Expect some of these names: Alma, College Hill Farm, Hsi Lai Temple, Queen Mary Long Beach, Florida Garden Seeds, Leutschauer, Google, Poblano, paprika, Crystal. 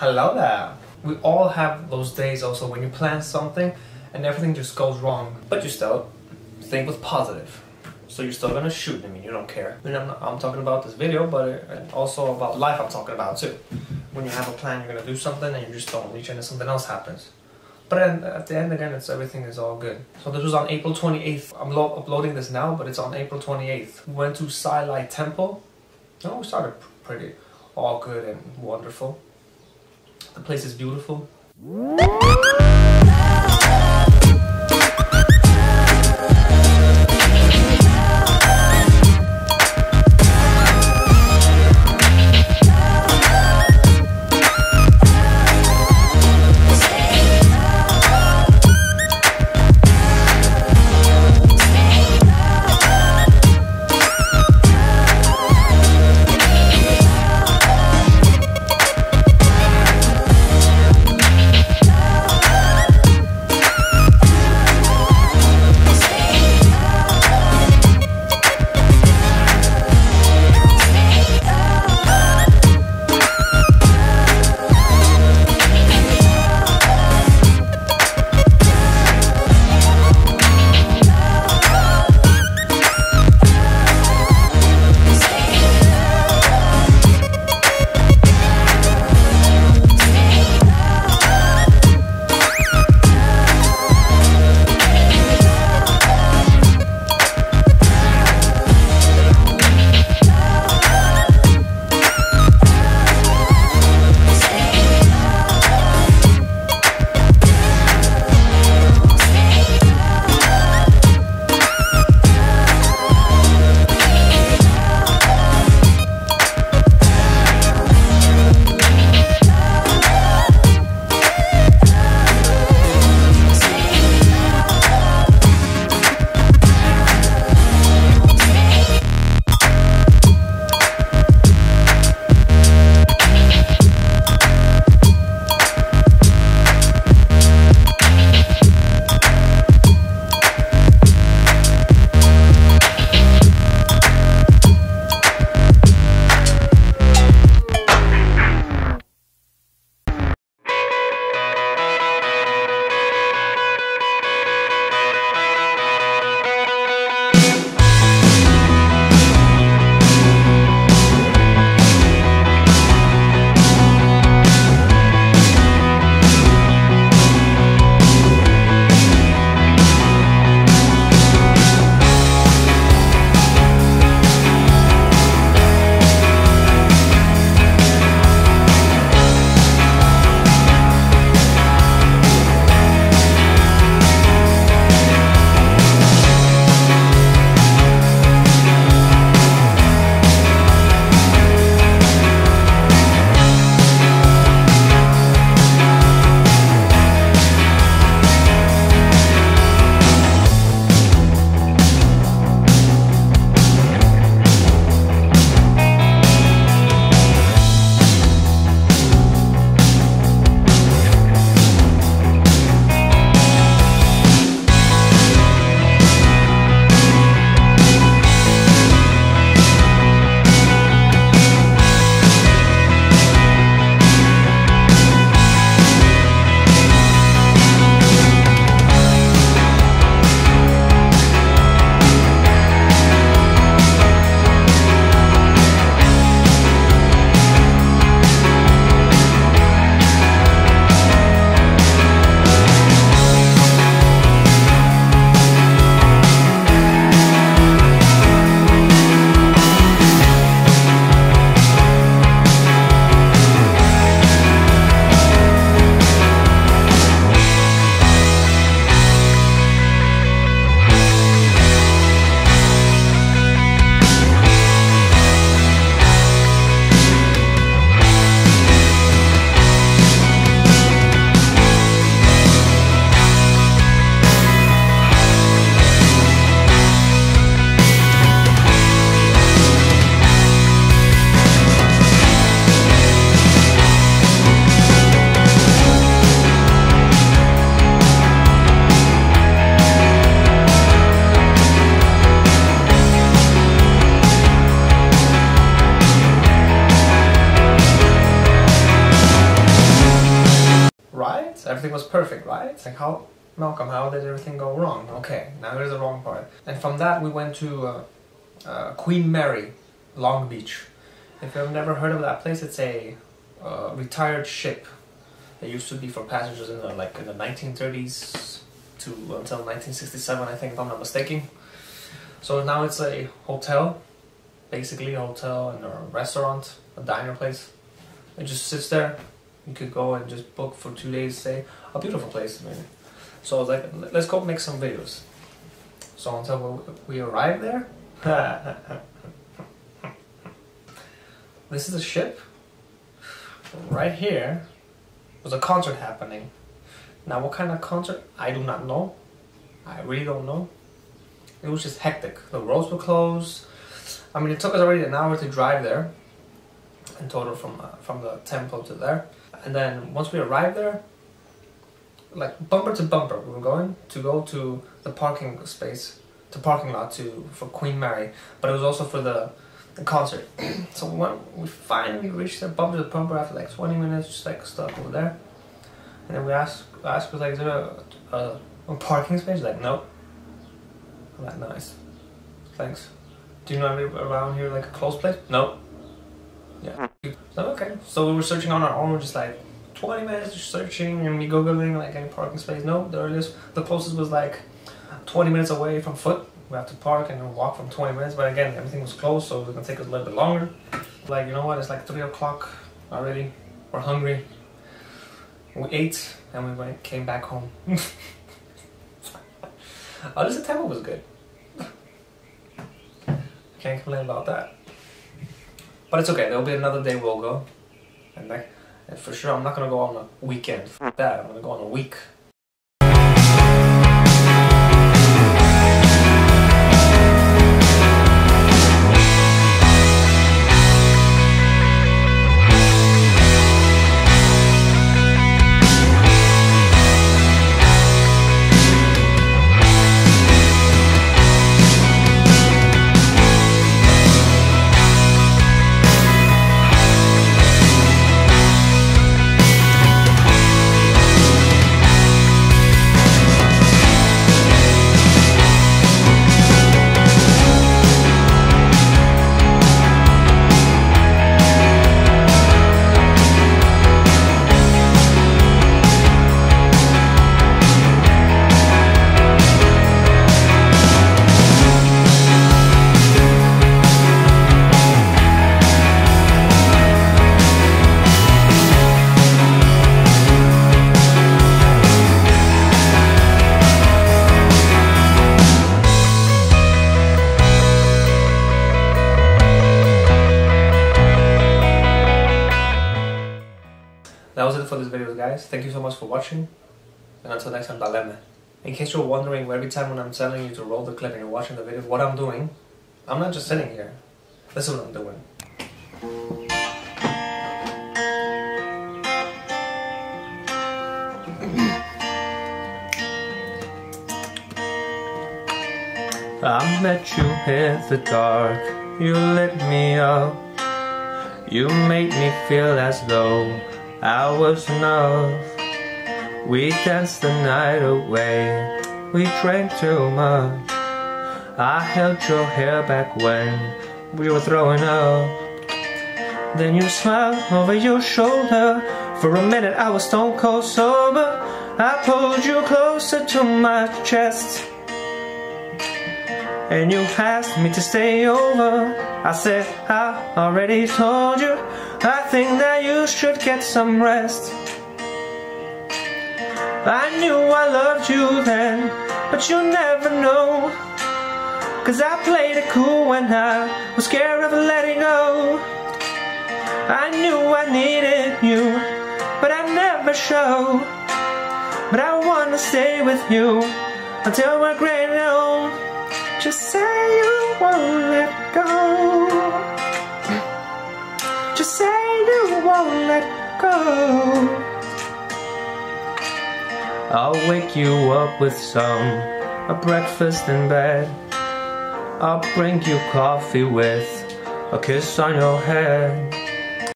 Hello there! We all have those days also when you plan something and everything just goes wrong, but you still think with positive. So you're still gonna shoot, I mean, you don't care. I mean, I'm talking about this video, but also about life I'm talking about too. When you have a plan, you're gonna do something and you just don't reach it and something else happens. But at the end again, it's everything is all good. So this was on April 28th. I'm uploading this now, but it's on April 28th. We went to Hsi Lai Temple. No, we started pretty all good and wonderful. The place is beautiful. right? Everything was perfect, right? It's like, how, Malcolm, how did everything go wrong? Okay, now here's the wrong part. And from that we went to Queen Mary Long Beach. If you've never heard of that place, it's a retired ship. It used to be for passengers in the, like in the 1930s to until 1967, I think, if I'm not mistaken. So now it's a hotel, basically a hotel and a restaurant, a diner place. It just sits there. You could go and just book for 2 days stay. A beautiful place, maybe. So I was like, let's go make some videos. So until we arrived there, this is a ship. Right here was a concert happening. Now what kind of concert? I do not know. I really don't know. It was just hectic. The roads were closed. I mean, it took us already an hour to drive there in total from the temple to there. And then once we arrived there, like bumper to bumper, we were going to go to the parking space, to parking lot for Queen Mary, but it was also for the concert. So when we finally reached there, bumper to bumper, after like 20 minutes, just like stuck over there. And then we asked was like, is there a parking space? Like, nope. I'm like, nice, thanks. Do you know anybody around here, like a close place? Nope. Yeah. So, okay. So we were searching on our own, just like 20 minutes searching, and we Googling like any parking space. No, the earliest, the closest was like 20 minutes away from foot. We have to park and walk from 20 minutes, but again, everything was closed, so it was gonna take us a little bit longer. Like, you know what, it's like 3 o'clock already. We're hungry. We ate and we came back home. Oh, this temple was good. Can't complain about that. But it's okay, there'll be another day we'll go. And like, for sure, I'm not gonna go on a weekend. F that, I'm gonna go on a week. That was it for this video, guys. Thank you so much for watching, and until next time, Daleme. In case you're wondering, every time when I'm telling you to roll the clip and you're watching the video, what I'm doing, I'm not just sitting here. This is what I'm doing. I met you in the dark, you lit me up, you made me feel as though I was enough. We danced the night away, we drank too much. I held your hair back when we were throwing up. Then you smiled over your shoulder. For a minute I was stone cold sober. I pulled you closer to my chest, and you asked me to stay over. I said, I already told you, I think that you should get some rest. I knew I loved you then, but you never know, 'cause I played it cool when I was scared of letting go. I knew I needed you, but I never show. But I wanna stay with you until we're great and old. Just say you won't let go. Just say you won't let go. I'll wake you up with a breakfast in bed. I'll bring you coffee with a kiss on your head.